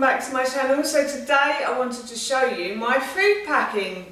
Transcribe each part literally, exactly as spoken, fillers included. welcome back to my channel. So today I wanted to show you my food packing.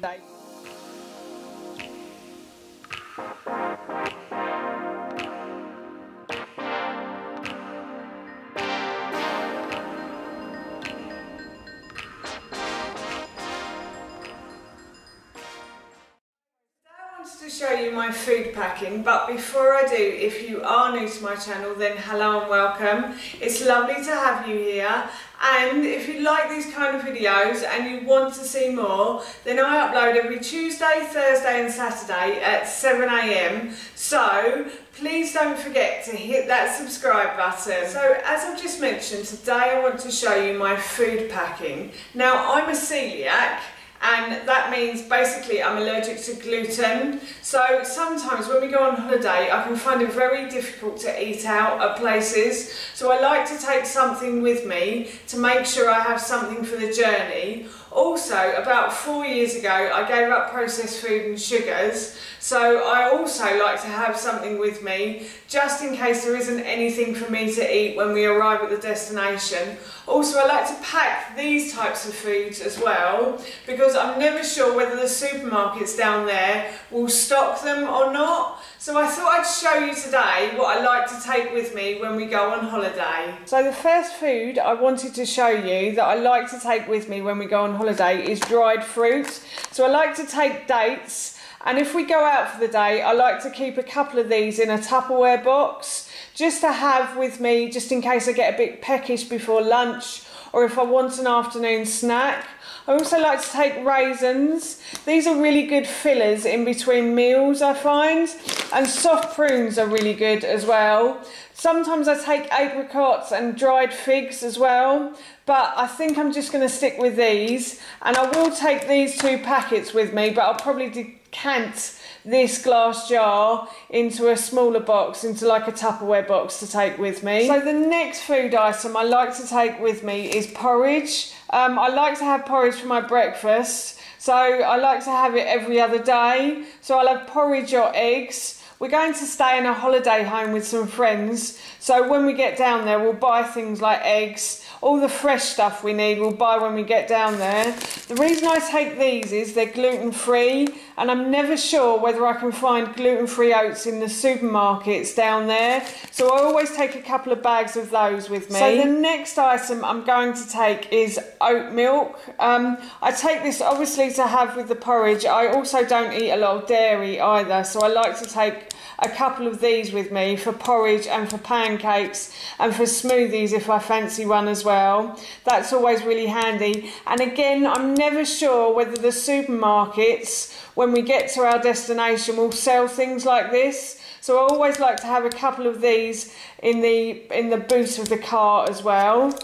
To show you my food packing, but before I do, if you are new to my channel, then hello and welcome. It's lovely to have you here, and if you like these kind of videos and you want to see more, then I upload every Tuesday, Thursday and Saturday at seven A M, so please don't forget to hit that subscribe button. So as I've just mentioned, today I want to show you my food packing. Now I'm a celiac, and that means basically I'm allergic to gluten. So sometimes when we go on holiday, I can find it very difficult to eat out at places. So I like to take something with me to make sure I have something for the journey. Also, about four years ago, I gave up processed food and sugars. So I also like to have something with me just in case there isn't anything for me to eat when we arrive at the destination. Also, I like to pack these types of foods as well, because I'm never sure whether the supermarkets down there will stock them or not. So I thought I'd show you today what I like to take with me when we go on holiday. So the first food I wanted to show you that I like to take with me when we go on holiday is dried fruit. So I like to take dates, and if we go out for the day, I like to keep a couple of these in a Tupperware box just to have with me, just in case I get a bit peckish before lunch or if I want an afternoon snack. I also like to take raisins. These are really good fillers in between meals, I find, and soft prunes are really good as well. Sometimes I take apricots and dried figs as well, but I think I'm just going to stick with these, and I will take these two packets with me, but I'll probably decant this glass jar into a smaller box, into like a Tupperware box to take with me. So the next food item I like to take with me is porridge. Um, I like to have porridge for my breakfast, so I like to have it every other day. So I'll have porridge or eggs. We're going to stay in a holiday home with some friends, so when we get down there we'll buy things like eggs. All the fresh stuff we need we'll buy when we get down there. The reason I take these is they're gluten-free, and I'm never sure whether I can find gluten-free oats in the supermarkets down there, so I always take a couple of bags of those with me. So the next item I'm going to take is oat milk. Um, I take this obviously to have with the porridge. I also don't eat a lot of dairy either, so I like to take a couple of these with me for porridge and for pancakes and for smoothies if I fancy one as well. That's always really handy, and again I'm never sure whether the supermarkets when we get to our destination will sell things like this, so I always like to have a couple of these in the in the boot of the car as well.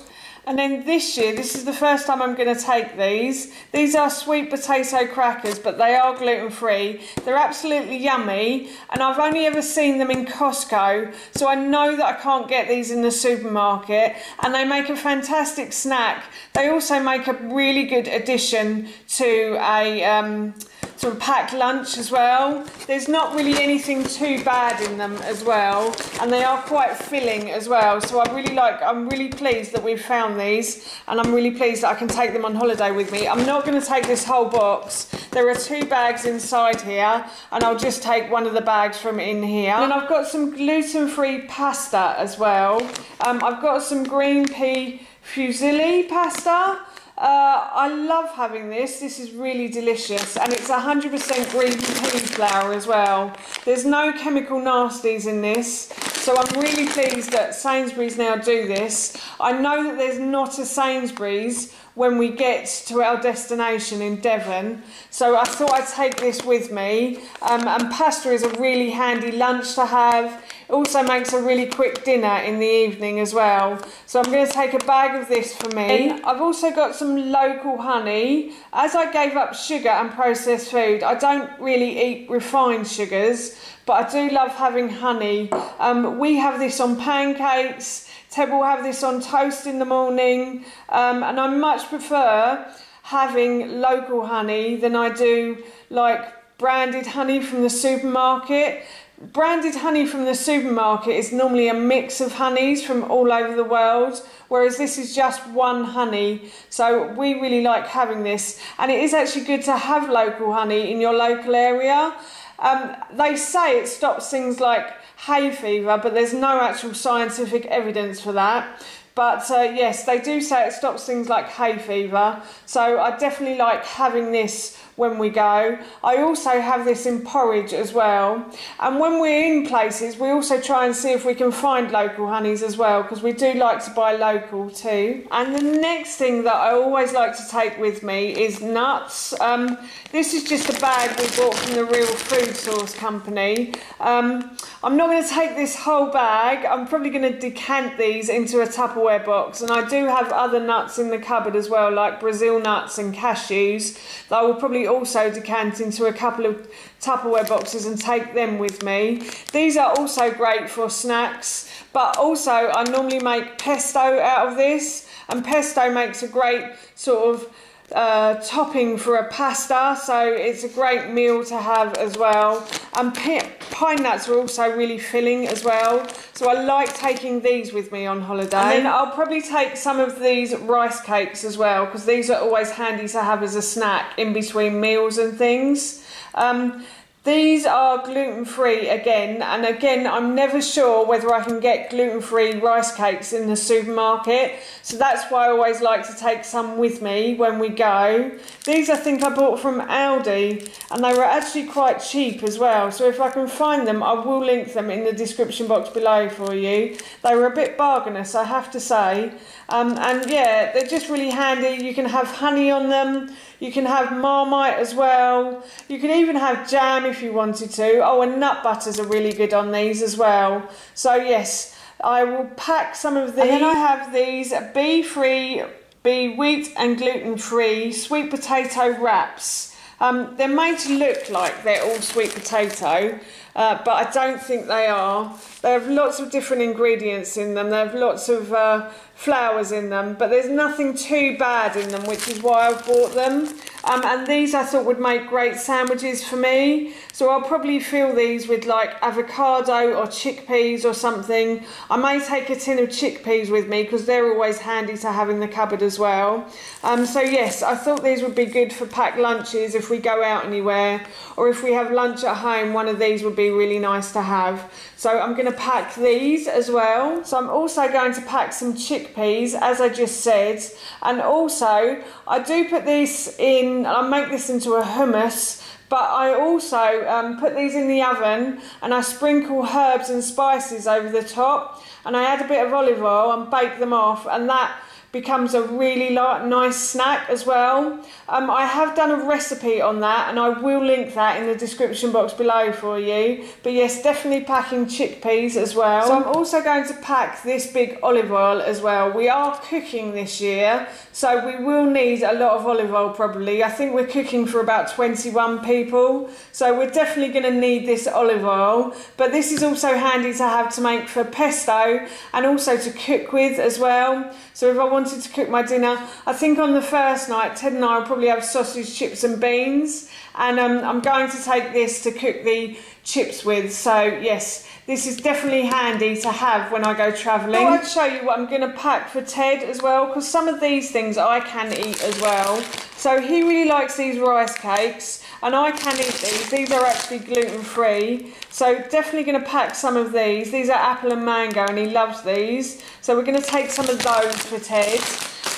And then this year, this is the first time I'm going to take these. These are sweet potato crackers, but they are gluten-free. They're absolutely yummy, and I've only ever seen them in Costco, so I know that I can't get these in the supermarket, and they make a fantastic snack. They also make a really good addition to a... Um, to a packed lunch as well. There's not really anything too bad in them as well, and they are quite filling as well, so I really like, I'm really pleased that we've found these, and I'm really pleased that I can take them on holiday with me. I'm not going to take this whole box. There are two bags inside here, and I'll just take one of the bags from in here. And I've got some gluten-free pasta as well. Um, I've got some green pea fusilli pasta. Uh, I love having this, this is really delicious, and it's one hundred percent green pea flour as well. There's no chemical nasties in this, so I'm really pleased that Sainsbury's now do this. I know that there's not a Sainsbury's when we get to our destination in Devon, so I thought I'd take this with me, um, and pasta is a really handy lunch to have. It also makes a really quick dinner in the evening as well, so I'm going to take a bag of this for me. And I've also got some local honey. As I gave up sugar and processed food, I don't really eat refined sugars, but I do love having honey. Um, we have this on pancakes, Teb will have this on toast in the morning, um, and I much prefer having local honey than I do like branded honey from the supermarket. Branded honey from the supermarket is normally a mix of honeys from all over the world, whereas this is just one honey. So we really like having this, and it is actually good to have local honey in your local area. Um, they say it stops things like hay fever, but there's no actual scientific evidence for that. But uh, yes, they do say it stops things like hay fever, so I definitely like having this when we go. I also have this in porridge as well. And when we're in places, we also try and see if we can find local honeys as well, because we do like to buy local too. And the next thing that I always like to take with me is nuts. Um, this is just a bag we bought from the Real Food Source Company. Um, I'm not going to take this whole bag. I'm probably going to decant these into a Tupperware box, and I do have other nuts in the cupboard as well, like Brazil nuts and cashews, that I will probably also decant into a couple of Tupperware boxes and take them with me. These are also great for snacks, but also I normally make pesto out of this, and pesto makes a great sort of uh, topping for a pasta, so it's a great meal to have as well. And pine nuts are also really filling as well, so I like taking these with me on holiday. And then I'll probably take some of these rice cakes as well, because these are always handy to have as a snack in between meals and things. Um, these are gluten-free again, and again I'm never sure whether I can get gluten-free rice cakes in the supermarket, so that's why I always like to take some with me when we go. These I think I bought from Aldi, and they were actually quite cheap as well, so if I can find them I will link them in the description box below for you. They were a bit bargainous, I have to say, um, and yeah, they're just really handy. You can have honey on them, you can have Marmite as well, you can even have jam if you wanted to. Oh, and nut butters are really good on these as well. So yes, I will pack some of these. And then I have these bee-free, bee wheat and gluten-free sweet potato wraps. Um, they're made to look like they're all sweet potato, uh, but I don't think they are. They have lots of different ingredients in them. They have lots of uh, flowers in them, but there's nothing too bad in them, which is why I've bought them. Um, and these I thought would make great sandwiches for me. So I'll probably fill these with like avocado or chickpeas or something. I may take a tin of chickpeas with me, because they're always handy to have in the cupboard as well. Um, so yes, I thought these would be good for packed lunches if we go out anywhere, or if we have lunch at home, one of these would be really nice to have. So I'm going to pack these as well. So I'm also going to pack some chickpeas, as I just said. And also I do put this in, and I make this into a hummus, but I also um, put these in the oven, and I sprinkle herbs and spices over the top, and I add a bit of olive oil and bake them off, and that becomes a really nice snack as well. Um, I have done a recipe on that, and I will link that in the description box below for you. But yes, definitely packing chickpeas as well. So I'm also going to pack this big olive oil as well. We are cooking this year, so we will need a lot of olive oil probably. I think we're cooking for about twenty-one people, so we're definitely going to need this olive oil. But this is also handy to have to make for pesto, and also to cook with as well. So if I want wanted to cook my dinner, I think on the first night Ted and I will probably have sausage, chips and beans, and um, I'm going to take this to cook the chips with. So yes, this is definitely handy to have when I go travelling. I'd show you what I'm going to pack for Ted as well, because some of these things I can eat as well. So he really likes these rice cakes, and I can eat these. These are actually gluten free, so definitely going to pack some of these. These are apple and mango, and he loves these, so we're going to take some of those for Ted.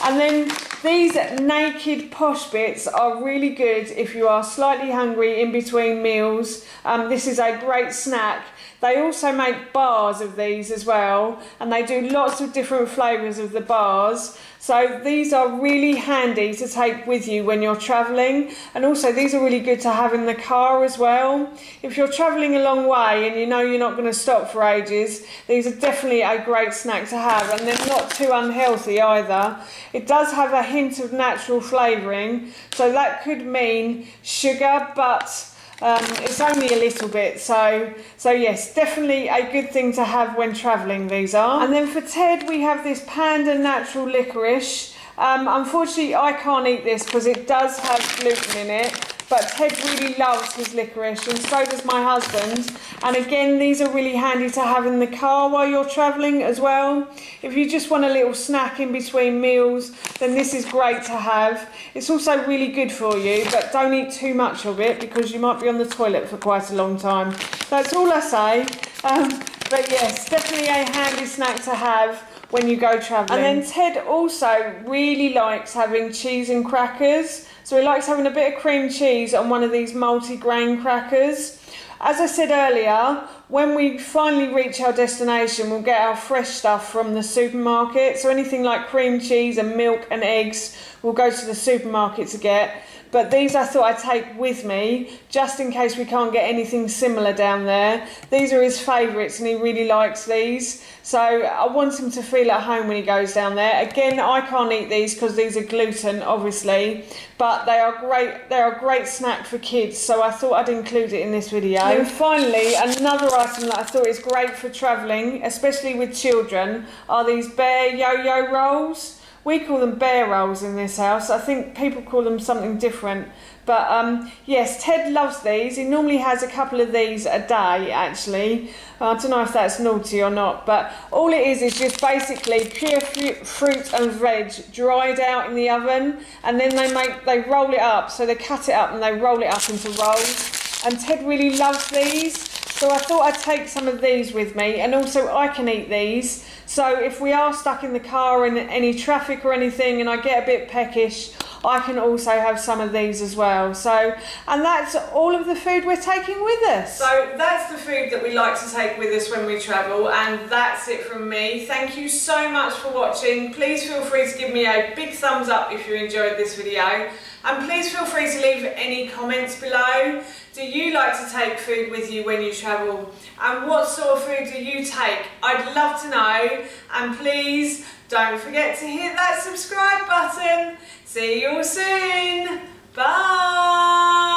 And then these naked posh bits are really good if you are slightly hungry in between meals. Um, this is a great snack. They also make bars of these as well, and they do lots of different flavours of the bars. So these are really handy to take with you when you're travelling, and also these are really good to have in the car as well. If you're travelling a long way and you know you're not going to stop for ages, these are definitely a great snack to have, and they're not too unhealthy either. It does have a hint of natural flavouring, so that could mean sugar, but Um, it's only a little bit, so so yes, definitely a good thing to have when travelling, these are. And then for Ted we have this Panda natural licorice. Um, unfortunately I can't eat this because it does have gluten in it, but Ted really loves his licorice, and so does my husband. And again, these are really handy to have in the car while you're travelling as well. If you just want a little snack in between meals, then this is great to have. It's also really good for you, but don't eat too much of it because you might be on the toilet for quite a long time. That's all I say. Um, but yes, definitely a handy snack to have when you go travelling. And then Ted also really likes having cheese and crackers. So he likes having a bit of cream cheese on one of these multi-grain crackers. As I said earlier, when we finally reach our destination, we'll get our fresh stuff from the supermarket. So anything like cream cheese and milk and eggs, we'll go to the supermarket to get. But these I thought I'd take with me, just in case we can't get anything similar down there. These are his favourites and he really likes these. So I want him to feel at home when he goes down there. Again, I can't eat these because these are gluten, obviously. But they are great, they are a great snack for kids, so I thought I'd include it in this video. And finally, another item that I thought is great for travelling, especially with children, are these bear yo-yo rolls. We call them bear rolls in this house. I think people call them something different. But um, yes, Ted loves these. He normally has a couple of these a day, actually. I don't know if that's naughty or not. But all it is is just basically pure fruit and veg dried out in the oven. And then they, make, they roll it up. So they cut it up and they roll it up into rolls. And Ted really loves these. So I thought I'd take some of these with me, and also I can eat these. So if we are stuck in the car in any traffic or anything and I get a bit peckish, I can also have some of these as well. So, and that's all of the food we're taking with us. So that's the food that we like to take with us when we travel, and that's it from me. Thank you so much for watching. Please feel free to give me a big thumbs up if you enjoyed this video. And please feel free to leave any comments below. Do you like to take food with you when you travel? And what sort of food do you take? I'd love to know. And please don't forget to hit that subscribe button. See you all soon. Bye.